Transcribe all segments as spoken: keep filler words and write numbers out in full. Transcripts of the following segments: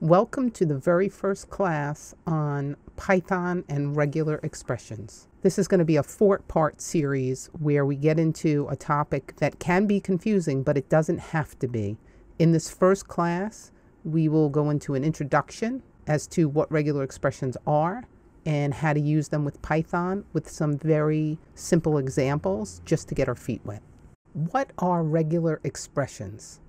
Welcome to the very first class on Python and regular expressions. This is going to be a four-part series where we get into a topic that can be confusing, but it doesn't have to be. In this first class, we will go into an introduction as to what regular expressions are and how to use them with Python with some very simple examples just to get our feet wet. What are regular expressions?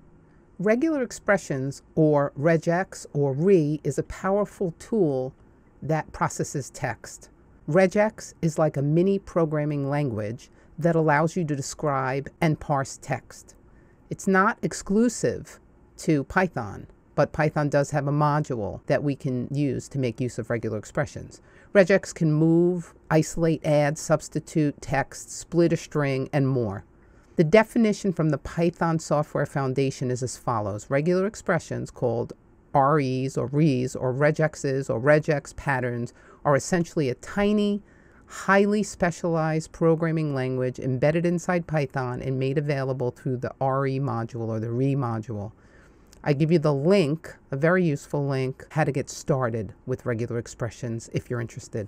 Regular expressions, or regex or R E, is a powerful tool that processes text. regex is like a mini programming language that allows you to describe and parse text. It's not exclusive to Python, but Python does have a module that we can use to make use of regular expressions. regex can move, isolate, add, substitute text, split a string, and more. The definition from the Python Software Foundation is as follows. Regular expressions, called R Es or R Es or regexes or regex patterns, are essentially a tiny, highly specialized programming language embedded inside Python and made available through the R E module or the R E module. I give you the link, a very useful link, how to get started with regular expressions if you're interested.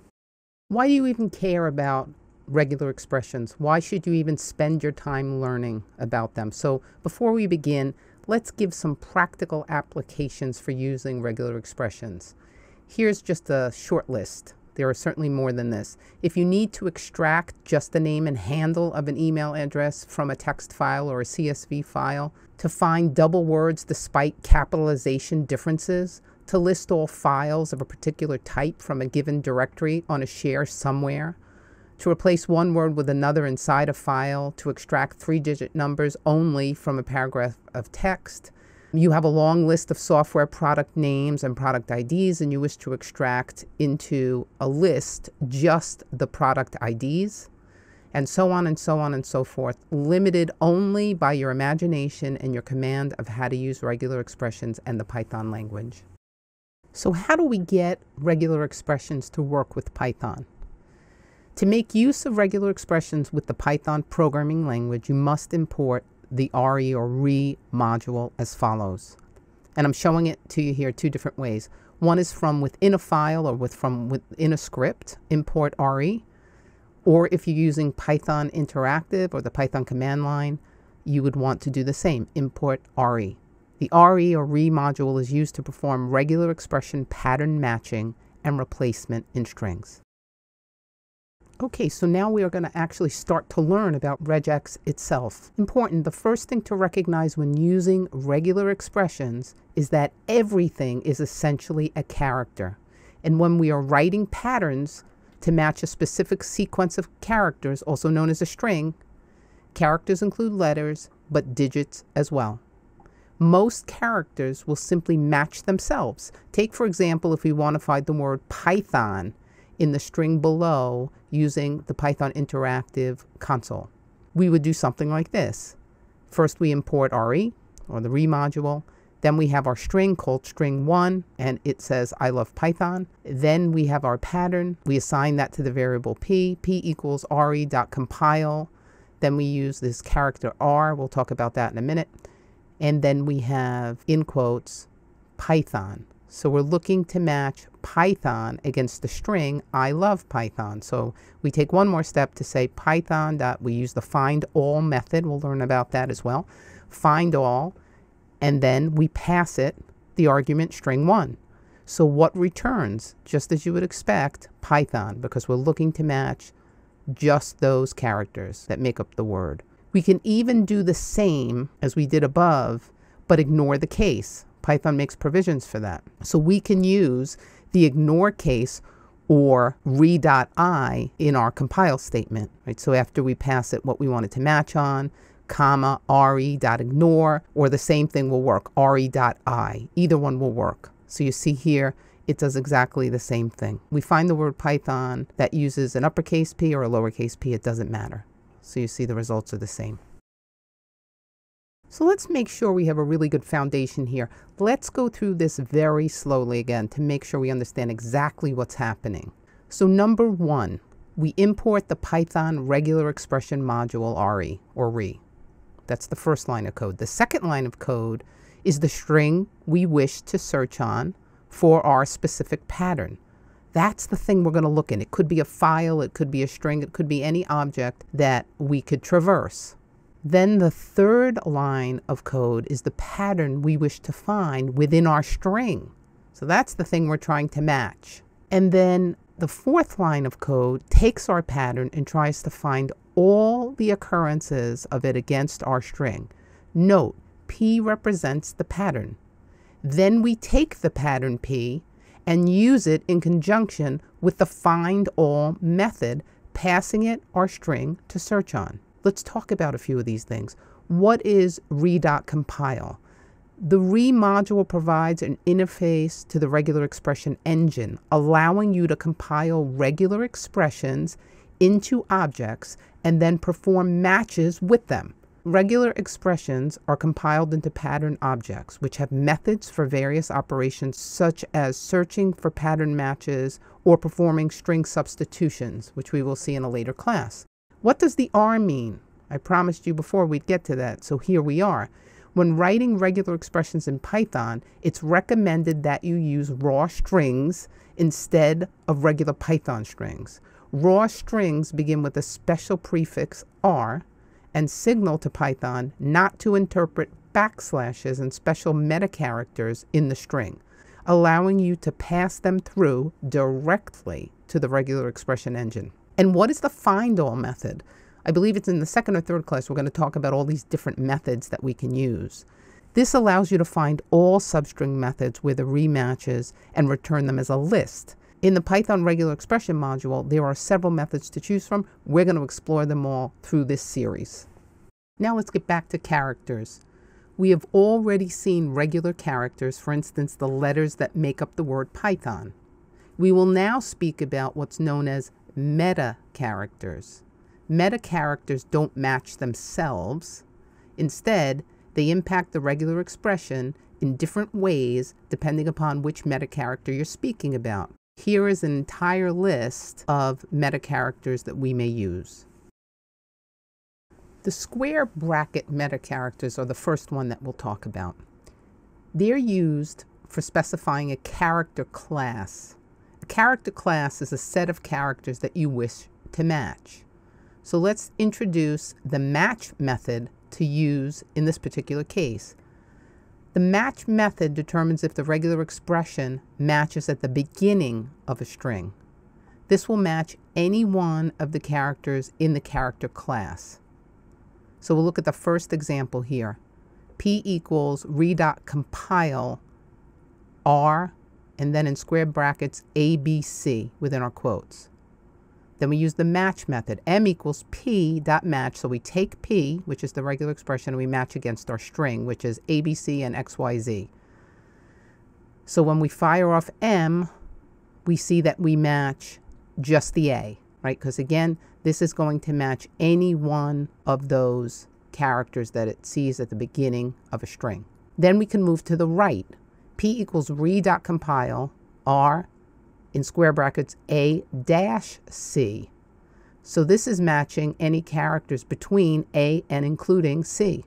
Why do you even care about regular expressions? Why should you even spend your time learning about them? So before we begin, let's give some practical applications for using regular expressions. Here's just a short list. There are certainly more than this. If you need to extract just the name and handle of an email address from a text file or a C S V file, to find double words despite capitalization differences, to list all files of a particular type from a given directory on a share somewhere, to replace one word with another inside a file, to extract three-digit numbers only from a paragraph of text. You have a long list of software product names and product I Ds, and you wish to extract into a list just the product I Ds, and so on and so on and so forth, limited only by your imagination and your command of how to use regular expressions and the Python language. So how do we get regular expressions to work with Python? To make use of regular expressions with the Python programming language, you must import the R E or R E module as follows. And I'm showing it to you here two different ways. One is from within a file or with from within a script, import R E. Or if you're using Python Interactive or the Python command line, you would want to do the same, import R E. The R E or R E module is used to perform regular expression pattern matching and replacement in strings. Okay, so now we are going to actually start to learn about regex itself. Important, the first thing to recognize when using regular expressions is that everything is essentially a character. And when we are writing patterns to match a specific sequence of characters, also known as a string, characters include letters, but digits as well. Most characters will simply match themselves. Take, for example, if we want to find the word Python in the string below using the Python Interactive console. We would do something like this. First we import R E, or the R E module. Then we have our string called string one, and it says I love Python. Then we have our pattern. We assign that to the variable p. p equals re.compile. Then we use this character r. We'll talk about that in a minute. And then we have, in quotes, Python. So we're looking to match Python against the string I love Python. So we take one more step to say Python dot, we use the find all method. We'll learn about that as well. Find all, and then we pass it the argument string one. So what returns? Just as you would expect, Python, because we're looking to match just those characters that make up the word. We can even do the same as we did above, but ignore the case. Python makes provisions for that. So we can use the ignore case or re.i in our compile statement. Right? So after we pass it what we want it to match on, comma, re.ignore, or the same thing will work, re.i. Either one will work. So you see here, it does exactly the same thing. We find the word Python that uses an uppercase p or a lowercase p, it doesn't matter. So you see the results are the same. So let's make sure we have a really good foundation here. Let's go through this very slowly again to make sure we understand exactly what's happening. So number one, we import the Python regular expression module R E or R E. That's the first line of code. The second line of code is the string we wish to search on for our specific pattern. That's the thing we're going to look in. It could be a file, it could be a string, it could be any object that we could traverse. Then the third line of code is the pattern we wish to find within our string. So that's the thing we're trying to match. And then the fourth line of code takes our pattern and tries to find all the occurrences of it against our string. Note, P represents the pattern. Then we take the pattern P and use it in conjunction with the find all method, passing it our string to search on. Let's talk about a few of these things. What is re.compile? The RE module provides an interface to the regular expression engine, allowing you to compile regular expressions into objects and then perform matches with them. Regular expressions are compiled into pattern objects, which have methods for various operations such as searching for pattern matches or performing string substitutions, which we will see in a later class. What does the R mean? I promised you before we'd get to that, so here we are. When writing regular expressions in Python, it's recommended that you use raw strings instead of regular Python strings. Raw strings begin with a special prefix R and signal to Python not to interpret backslashes and special meta characters in the string, allowing you to pass them through directly to the regular expression engine. And what is the find all method? I believe it's in the second or third class we're going to talk about all these different methods that we can use. This allows you to find all substring methods where the RE matches and return them as a list. In the Python regular expression module, there are several methods to choose from. We're going to explore them all through this series. Now let's get back to characters. We have already seen regular characters, for instance, the letters that make up the word Python. We will now speak about what's known as meta characters. Meta characters don't match themselves. Instead, they impact the regular expression in different ways depending upon which meta character you're speaking about. Here is an entire list of meta characters that we may use. The square bracket meta characters are the first one that we'll talk about. They're used for specifying a character class. A character class is a set of characters that you wish to match. So let's introduce the match method to use in this particular case. The match method determines if the regular expression matches at the beginning of a string. This will match any one of the characters in the character class. So we'll look at the first example here. P equals re.compile R, and then in square brackets A B C within our quotes. Then we use the match method. M equals P dot match. So we take P, which is the regular expression, and we match against our string, which is A B C and X Y Z. So when we fire off M, we see that we match just the A, right? Because again, this is going to match any one of those characters that it sees at the beginning of a string. Then we can move to the right. P equals re dot compile R, in square brackets A dash C. So this is matching any characters between A and including C.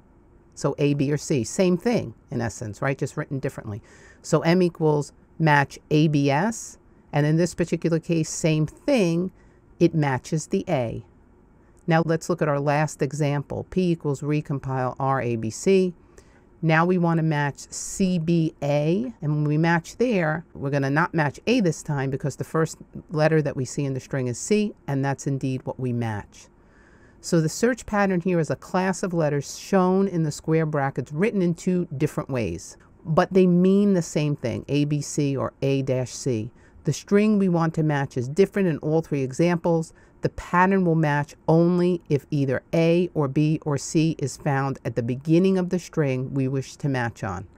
So A, B, or C. Same thing in essence, right? Just written differently. So M equals match A B S. And in this particular case, same thing. It matches the A. Now let's look at our last example. P equals recompile R A B C. Now we want to match C B A, and when we match there, we're going to not match A this time because the first letter that we see in the string is C, and that's indeed what we match. So the search pattern here is a class of letters shown in the square brackets, written in two different ways, but they mean the same thing, A B C or A C. The string we want to match is different in all three examples. The pattern will match only if either A or B or C is found at the beginning of the string we wish to match on.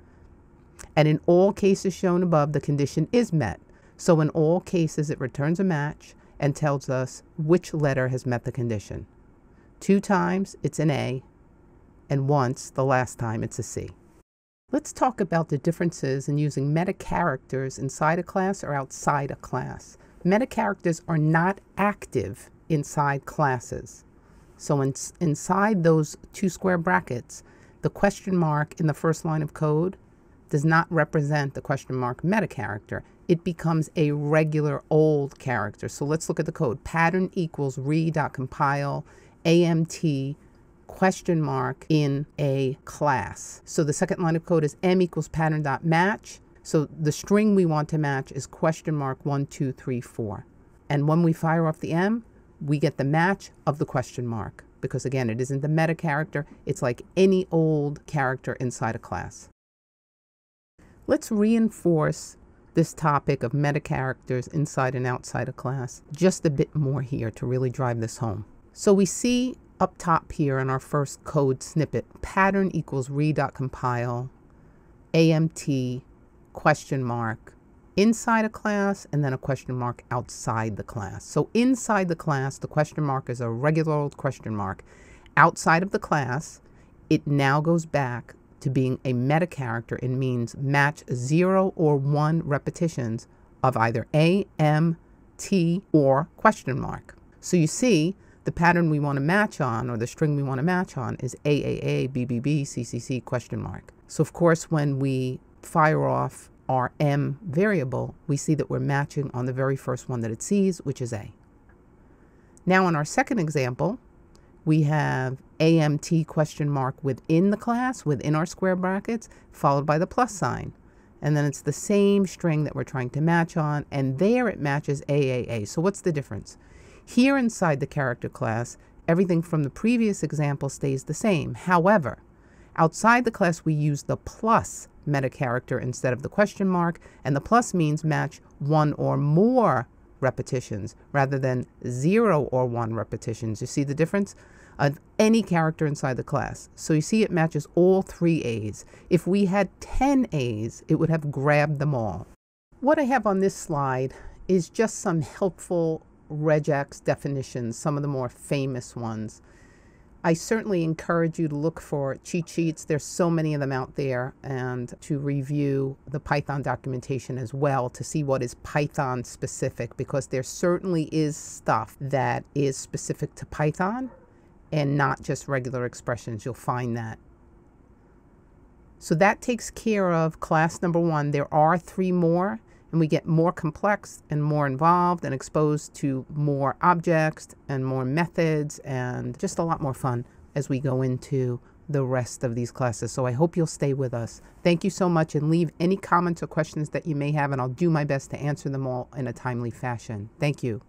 And in all cases shown above, the condition is met. So in all cases, it returns a match and tells us which letter has met the condition. Two times, it's an A, and once, the last time, it's a C. Let's talk about the differences in using meta characters inside a class or outside a class. Meta characters are not active inside classes. So in, inside those two square brackets, the question mark in the first line of code does not represent the question mark meta character. It becomes a regular old character. So let's look at the code. Pattern equals re.compile amt question mark in a class. So the second line of code is m equals pattern dot match. So the string we want to match is question mark one, two, three, four. And when we fire off the m, we get the match of the question mark. Because again, it isn't the meta character. It's like any old character inside a class. Let's reinforce this topic of meta characters inside and outside a class just a bit more here to really drive this home. So we see up top here in our first code snippet, pattern equals re.compile amt question mark inside a class and then a question mark outside the class. So inside the class, the question mark is a regular old question mark. Outside of the class, it now goes back to being a meta character and means match zero or one repetitions of either A, M, T, or question mark. So you see the pattern we want to match on, or the string we want to match on, is A A A, B B B, C C C, question mark. So of course when we fire off our M variable, we see that we're matching on the very first one that it sees, which is A. Now in our second example, we have A M T question mark within the class, within our square brackets, followed by the plus sign. And then it's the same string that we're trying to match on, and there it matches A A A. So what's the difference? Here inside the character class, everything from the previous example stays the same. However, outside the class, we use the plus meta character instead of the question mark, and the plus means match one or more repetitions rather than zero or one repetitions. You see the difference? Of any character inside the class. So you see it matches all three A's. If we had ten A's, it would have grabbed them all. What I have on this slide is just some helpful regex definitions, some of the more famous ones. I certainly encourage you to look for cheat sheets. There's so many of them out there, and to review the Python documentation as well to see what is Python specific, because there certainly is stuff that is specific to Python and not just regular expressions. You'll find that. So that takes care of class number one. There are three more, and we get more complex and more involved and exposed to more objects and more methods and just a lot more fun as we go into the rest of these classes. So I hope you'll stay with us. Thank you so much, and leave any comments or questions that you may have, and I'll do my best to answer them all in a timely fashion. Thank you.